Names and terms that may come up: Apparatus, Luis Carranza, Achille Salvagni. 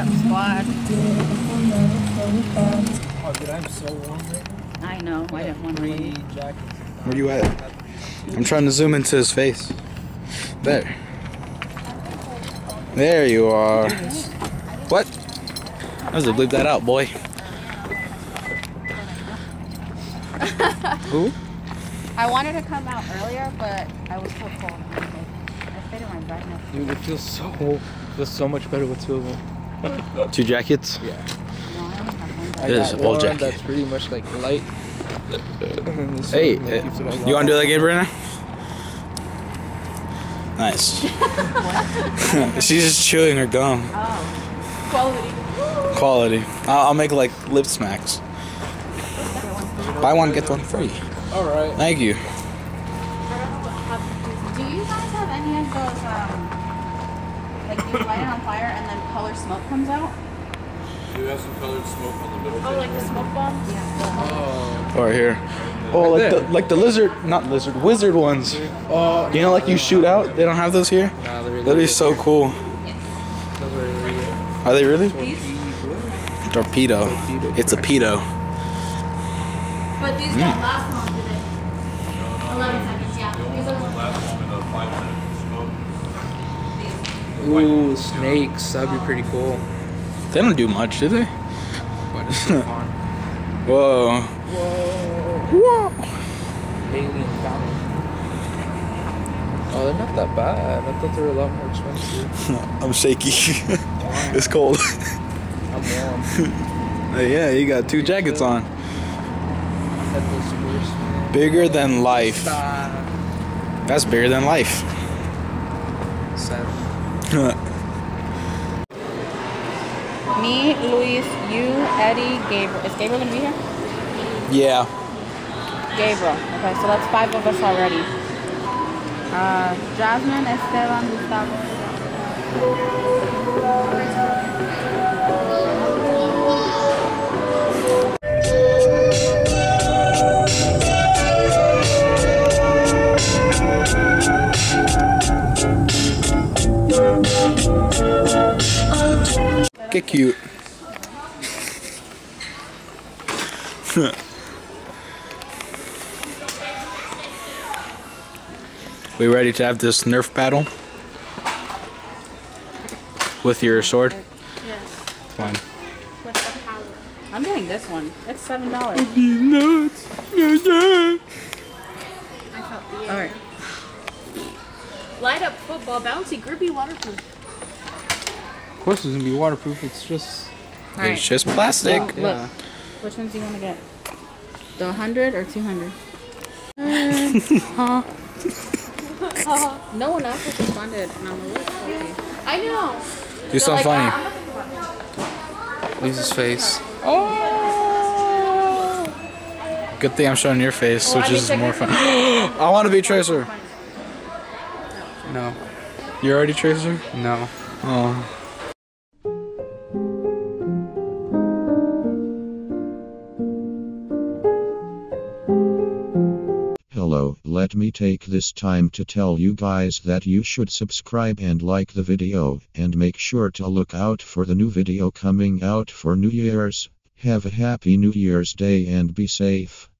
up, squad? Oh, dude, I'm so warm right now. I know. I didn't want to leave. Where you at? I'm trying to zoom into his face. There. There you are. What? I was gonna bleep that out, boy. Who? I wanted to come out earlier, but I was so cold. I stayed in my bed. Dude, it feels so much better with two of them. Two jackets? Yeah. No, I only have one jacket. It is a full jacket. That's pretty much like light. Hey, you want to do that again, Brenna? Nice. She's just chewing her gum. Oh. Quality. Quality. I'll make like lip smacks. Buy one, get one free. All right. Thank you. Do you guys have any of those, like you light it on fire and then colored smoke comes out? Do you have some colored smoke on the middle? Oh, like the smoke bombs? Yeah. Oh. Right here. Oh, like the lizard, not lizard, wizard ones. Oh, you know, like you shoot out. They don't have those here. Nah, they're really that'd be so cool. Yeah. Those are really good. Are they really? Torpedo. It's a pedo. But these don't last long, do they? 11 seconds, yeah. These are the last one in the 5 minutes. Ooh, snakes. That'd be pretty cool. They don't do much, do they? But it's so fun. Whoa. Whoa! Alien fountain. Oh, they're not that bad. I thought they were a lot more expensive. I'm shaky. It's cold. I'm warm. Hey, yeah, you got two jackets on. Bigger than life. That's bigger than life. Me, Luis, you, Eddie, Gabriel. Is Gabriel gonna be here? Yeah. Gabriel. Okay, so that's 5 of us already. Jasmine, Esteban, Gustavo. Get cute. We ready to have this Nerf battle? With your sword? Yes. Fine. With the power. I'm getting this one. It's $7. It'd be nuts. Alright. Light up football, bouncy, grippy, waterproof. Of course it's gonna be waterproof, it's just... Right. It's just plastic. Well, yeah. Look. Which ones do you want to get? The 100 or 200? Huh? No one else responded, and I'm a little crazy. I know. You sound funny. Leaves his face. Oh! Good thing I'm showing your face, which is more fun. I want to be Tracer. No. You're already Tracer? No. Oh. Let me take this time to tell you guys that you should subscribe and like the video, and make sure to look out for the new video coming out for New Year's. Have a happy New Year's Day and be safe.